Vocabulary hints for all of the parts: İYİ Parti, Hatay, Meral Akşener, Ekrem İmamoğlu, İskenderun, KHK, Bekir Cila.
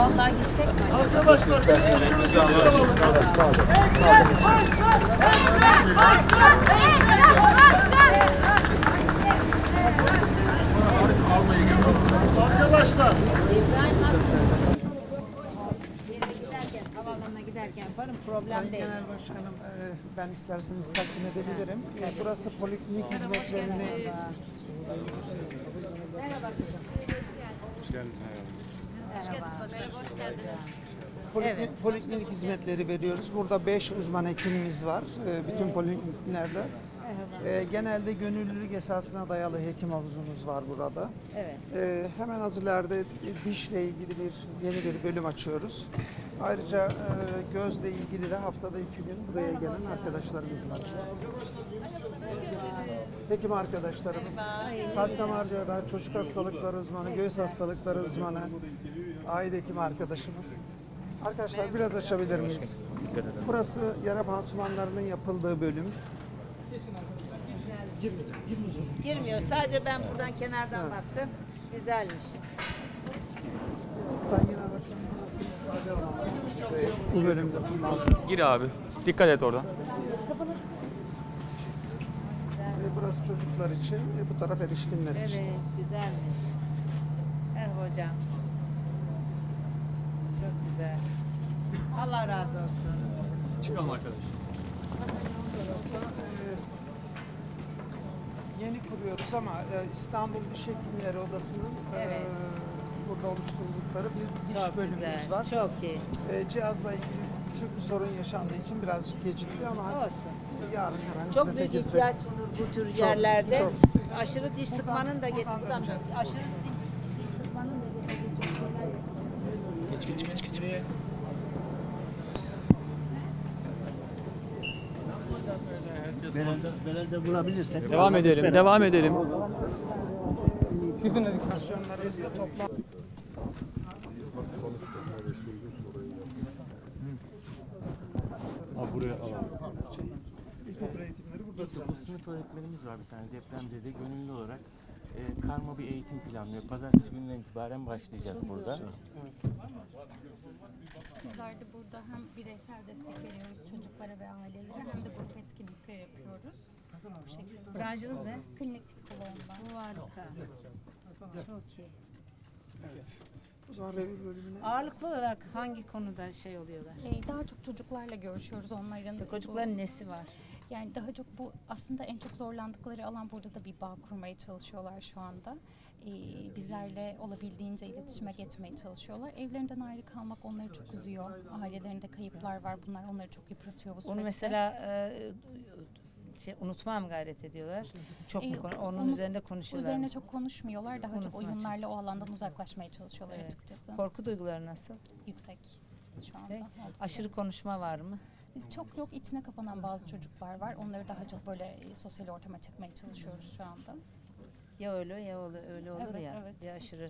Vallahi gitsek mi? Arkadaşlar görüşürüz. Sağ olun. Arkadaşlar. İbrahim nasıl? Havaalanına giderken varım, problem Sayın değil. Genel Başkanım, ben isterseniz takdim edebilirim. Burası poliklinik hizmetlerini... Merhaba kızım. Hoş geldiniz. Hoş geldiniz. Poliklinik hizmetleri veriyoruz. Burada 5 uzman hekimimiz var, bütün polikliniklerde. Genelde gönüllülük esasına dayalı hekim havuzumuz var burada. Evet. Hemen az ileride dişle ilgili yeni bir bölüm açıyoruz. Ayrıca gözle ilgili de haftada 2 gün buraya gelen arkadaşlarımız var. Hekim arkadaşlarımız, kalp damar cerrahı, çocuk hastalıkları uzmanı, göğüs hastalıkları uzmanı, aile hekimi arkadaşımız. Arkadaşlar biraz açabilir miyiz? Burası yara pansumanlarının yapıldığı bölüm. Girmiyor. Sadece ben buradan kenardan baktım. Güzelmiş. Bu bölümde. Gir abi. Dikkat et oradan. Burası çocuklar için, bu taraf erişkinler için. Evet, güzelmiş. Hocam. Çok güzel. Allah razı olsun. Çıkalım arkadaşlar. Yeni kuruyoruz ama İstanbul Diş Hekimleri Odası'nın burada oluşturdukları bir diş bölümümüz var. Çok iyi. Cihazla ilgili küçük bir sorun yaşandığı için birazcık gecikti ama olsun. Yarın hemen çok büyük ihtiyaç olur bu tür yerlerde. Çok. Aşırı diş sıkmanın da getirdiği. Aşırı diş sıkmanın da getirdiği. Geç. Belelde bulabilirsek. Devam edelim. Bütün edukasyonlarımızda toplam. Buraya alalım. İlkokul eğitimleri burada düzenlenir. Sınıf öğretmenimiz var bir tane depremzede gönüllü olarak karma bir eğitim planlıyor. Pazartesi gününden itibaren başlayacağız burada. Evet. Bizler de burada hem bireysel destek veriyoruz çocuklara ve ailelere hem de grup etkinlikler yapıyoruz. Bu şekilde. Branşınız ne? Klinik psikoloğum ben. Harika. Çok iyi. Evet. Ağırlıklı olarak hangi konuda oluyorlar? Daha çok çocuklarla görüşüyoruz onların. Çocukların nesi var? Yani daha çok bu aslında en çok zorlandıkları alan burada da bir bağ kurmaya çalışıyorlar şu anda. Bizlerle olabildiğince iletişime geçmeye çalışıyorlar. Evlerinden ayrı kalmak onları çok üzüyor. Ailelerinde kayıplar var. Bunlar onları çok yıpratıyor bu süreçte. Onu mesela... unutmam gayret ediyorlar. Çok onun üzerinde konuşuyorlar. Üzerine çok konuşmuyorlar. Daha çok oyunlarla o alandan uzaklaşmaya çalışıyorlar açıkçası. Korku duyguları nasıl? Yüksek. Şu anda. Aşırı konuşma var mı? Çok yok. İçine kapanan bazı çocuklar var. Onları daha çok böyle sosyal ortama çekmeye çalışıyoruz şu anda. Ya öyle ya öyle olur evet, ya. Evet, ya aşırı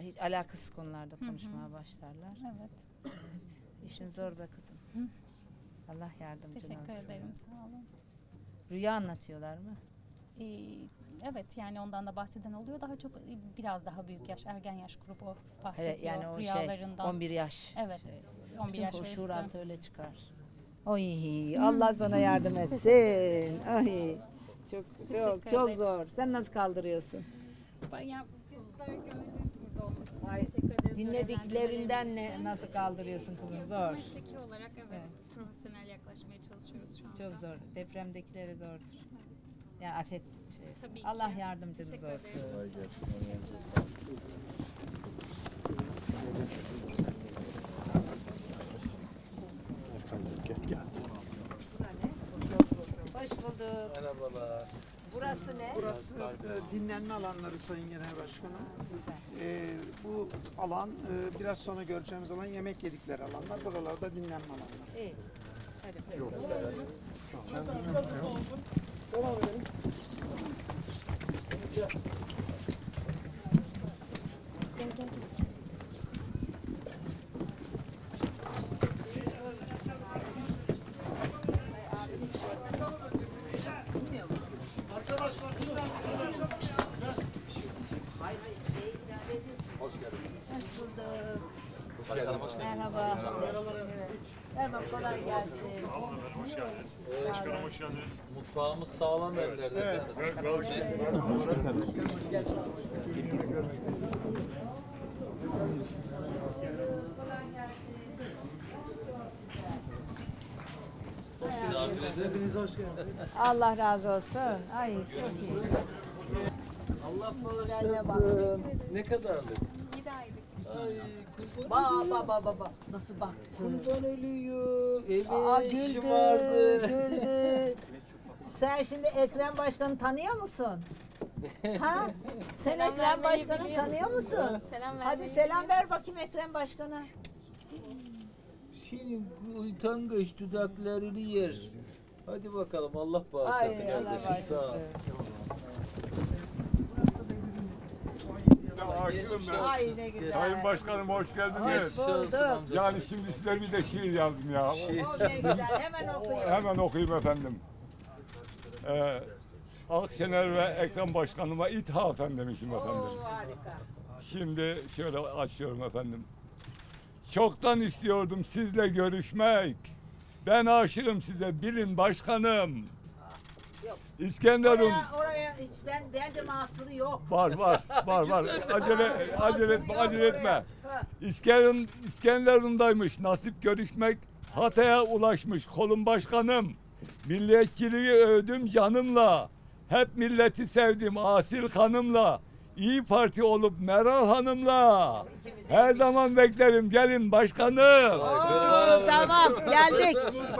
hiç alakasız konularda konuşmaya başlarlar. Evet. İşin zor be kızım. Hı. Allah yardımcın olsun. Teşekkür ederim. Sağ olun. Rüya anlatıyorlar mı? Evet yani ondan da bahseden oluyor. Daha çok biraz daha büyük yaş, ergen yaş grubu bahsediyor. Evet, yani o rüyalarından. 11 yaş. Evet. 11 yaş o şuur altı öyle çıkar. Oy, Allah sana yardım etsin. Ay, çok zor. Sen nasıl kaldırıyorsun? Bayağı dinlediklerinden nasıl kaldırıyorsun kızım? Zor. Mesleki olarak evet. Profesyonel yaklaşmaya çalışıyoruz şu anda. Çok zor. Depremdekileri zordur. Evet. Ya afet şey. Allah yardımcınız olsun. Hoş bulduk. Merhabalar. Burası ne? Burası dinlenme alanları Sayın Genel Başkanım. Bu alan, biraz sonra göreceğimiz alan yemek yedikleri alanlar. Buralarda dinlenme alanları. İyi. Hadi. Yok. Devam edelim. Merhaba. Merhaba, kolay gelsin. Hoş geldiniz. Başkanım hoş geldiniz. Mutfağımız sağlam ellerde. Evet. Hepinize hoş geldiniz. Allah razı olsun. Ay çok iyi. Allah bağışlasın. Ne kadarlık? 7 aylık. Baba nasıl baktı? Kurban ölüyor. Evet, işi vardı. Güldü. Sen şimdi Ekrem Başkan'ı tanıyor musun? Ha? Sen selam Ekrem Başkan'ı tanıyor musun? Selam ver. Hadi selam ver bakayım Ekrem Başkan'a. Senin utangaç dudaklarını yer. Hadi bakalım, Allah bağışlasın kardeşim. Sağ ol. Ay ne güzel. Sayın Başkanım hoş geldiniz. Hoş bulduk. Yani şimdi size bir de şiir yazdım ya. Şiir. Ne güzel, hemen okuyayım. Hemen okuyayım efendim. Akşener ve Ekrem Başkanıma ithafen demişim efendim. Harika. Şimdi şöyle açıyorum efendim. Çoktan istiyordum sizle görüşmek. Ben aşığım size, bilin başkanım. Yok. İskenderun. Oraya hiç bence mahsuru yok. Var. Acele etme. İskenderun'daymış. Nasip görüşmek. Hatay'a ulaşmış kolum başkanım. Milliyetçiliği övdüm canımla. Hep milleti sevdim asil kanımla. İYİ Parti olup Meral Hanım'la. Her zaman beklerim. Gelin başkanım. Oo, tamam.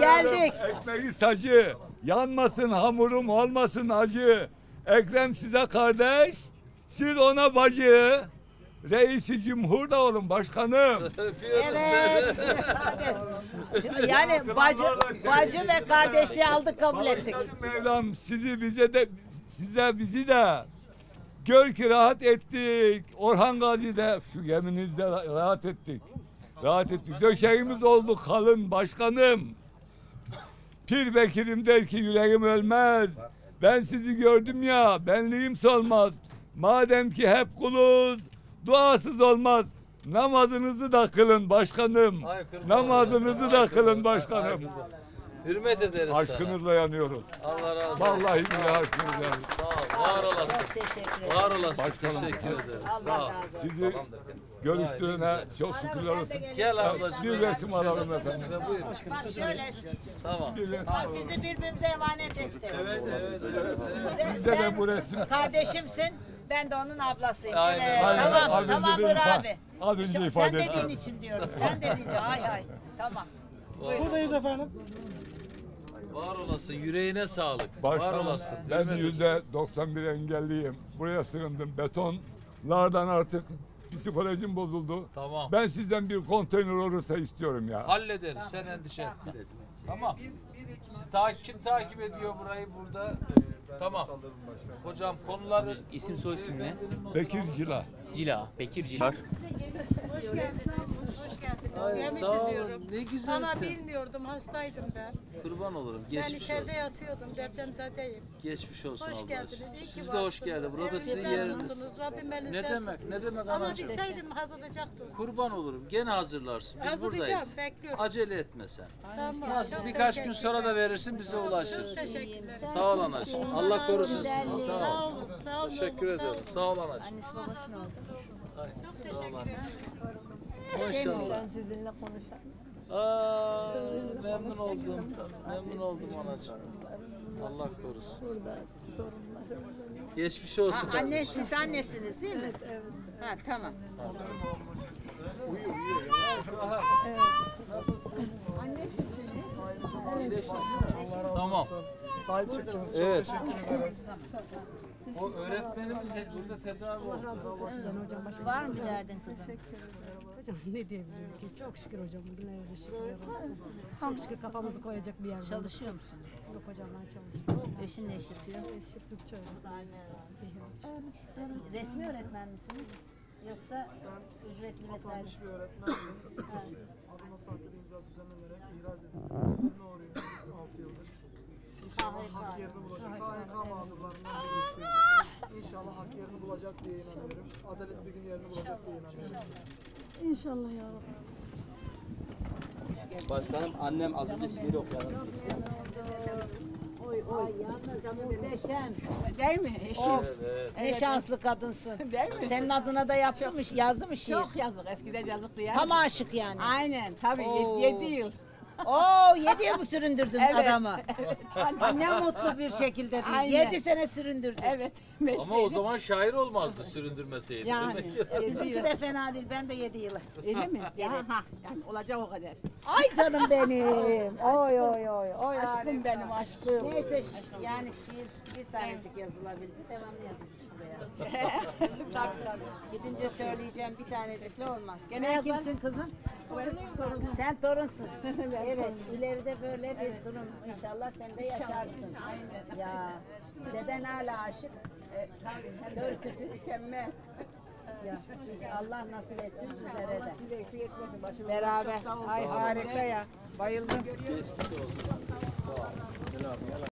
Geldik. Ekmeği sacı. Yanmasın hamurum olmasın acı. Ekrem size kardeş. Siz ona bacı. Reisi Cumhur da olun başkanım. Evet. Yani bacı ve kardeşi aldık, kabul ettik. Mevlam sizi bizi de gör ki rahat ettik. Orhan Gazi'de şu yeminizde rahat ettik. Döşeğimiz oldu kalın başkanım. Pir Bekir'im der ki yüreğim ölmez. Ben sizi gördüm ya, benliğim solmaz. Madem ki hep kuluz, duasız olmaz. Namazınızı da kılın başkanım. Hürmet ederiz. Aşkınızla yanıyoruz. Allah razı olsun. Vallahi billahi aşkınızla yanıyoruz. Sağ ol. Var olasın. Var olasın. Teşekkür ederiz. Sağ ol. Sizi görüştüğüne çok şükürler olsun. Gel ablacığım. Bir resim alalım efendim. Buyurun. Bak şöyle. Tamam. Bak bizi birbirimize emanet etti. Evet. Sen bu resim. Kardeşimsin. Ben de onun ablasıyım. Tamam. Tamamdır abi. Az önce ifade ettim. Sen dediğin için diyorum. Ay. Tamam. Buradayız efendim. Var olasın, yüreğine sağlık. Başkanım, var olasın. Ben %91 engelliyim. Buraya sığındım. Betonlardan artık psikolojim bozuldu. Tamam. Ben sizden bir konteyner olursa istiyorum ya. Hallederiz. Tamam. Sen endişe etme. Tamam. Kim takip ediyor burayı burada? Tamam. Hocam konuları... İsim soy isim ne? Bekir Cila. Bekir Cila. Hoş geldiniz. Ne güzelsin. Ama bilmiyordum, hastaydım ben. Kurban olurum. Geçmiş ben içeride olsun. Yatıyordum, depremzadeyim. Geçmiş olsun abla. Hoş geldiniz. Siz de hoş geldiniz. Burada evet, sizin yeriniz. Rabbim elinizden Ne demek ama bilseydim hazırlayacaktım. Kurban olurum. Gene hazırlarsın. Biz buradayız. Bekliyorum. Acele etme sen. Tamam. Birkaç gün sonra da verirsin, bize ulaşır. Teşekkürler. Sağ ol anacığım. Allah korusun sizi. Sağ olun. Teşekkür ederim. Sağ ol anacığım. Annesi babasına olsun. Çok teşekkür ederim. Ben sizinle konuşalım. Memnun oldum anacığım. Allah korusun. Burada sorunlar. Geçmiş olsun. Anne, siz annesiniz değil mi? Evet. Ha tamam. Uyuyor ya. Evet. Nasılsınız? Annesisiniz. İyileştiniz mi? Tamam. Sahip çıktınız. Çok teşekkür ederiz. O öğretmenimiz burada tedavi oldu. Var mı bir derdin kızım? Hocam ne diyebilirim ki? Çok şükür hocam. Tam şükür kafamızı koyacak bir yer. Çalışıyor musun? Yok hocam, ben çalışıyorum. Eşin ne iş yapıyor? Eşi Türkçe öğretmen. Resmi öğretmen misiniz? Yoksa ücretli vesaire? Ben atanmış bir öğretmendim. Adıma sahte bir imza düzenlenerek ihraz edildi. Üzerine uğruyor 6 yıldır. İnşallah hak yerini bulacak. KHK mağdurlarından birisi. İnşallah hak yerini bulacak diye inanıyorum. Adalet bir gün yerini bulacak diye inanıyorum. İnşallah ya Rabbi. Başkanım annem az önce şiiri okuyalım. Oy oy. Muhteşem. Değil mi? Of. Evet. Ne şanslı kadınsın. Değil mi? Senin adına da yapmış, yazdı mı şiir? Çok yazdık. Eskiden yazıktı yani. Tam aşık yani. Aynen. Tabii 7 yıl. Oo, 7 yıl mı süründürdün adamı? Evet. Ne mutlu bir şekilde. 7 sene süründürdün. Evet. Meşmeyle. Ama o zaman şair olmazdı süründürmeseydi. Yani. Bizimki de fena değil. Ben de 7 yıl. Öyle mi? Evet. Yani olacak o kadar. Ay canım benim. Oy oy oy. Oy aşkım benim aşkım. Neyse yani şiir bir tanecik yazılabildi. Devamlı yazılır. Gidince söyleyeceğim bir tanecikle olmaz. Sen kimsin kızım? Torunum. Sen torunsun. Evet, ileride böyle bir durum inşallah sen de yaşarsın. Ya deden hala aşık. Dört kötü mükemmel. Ya Allah nasip etsin sizlere de. Beraber. Ay harika ya. Bayıldım.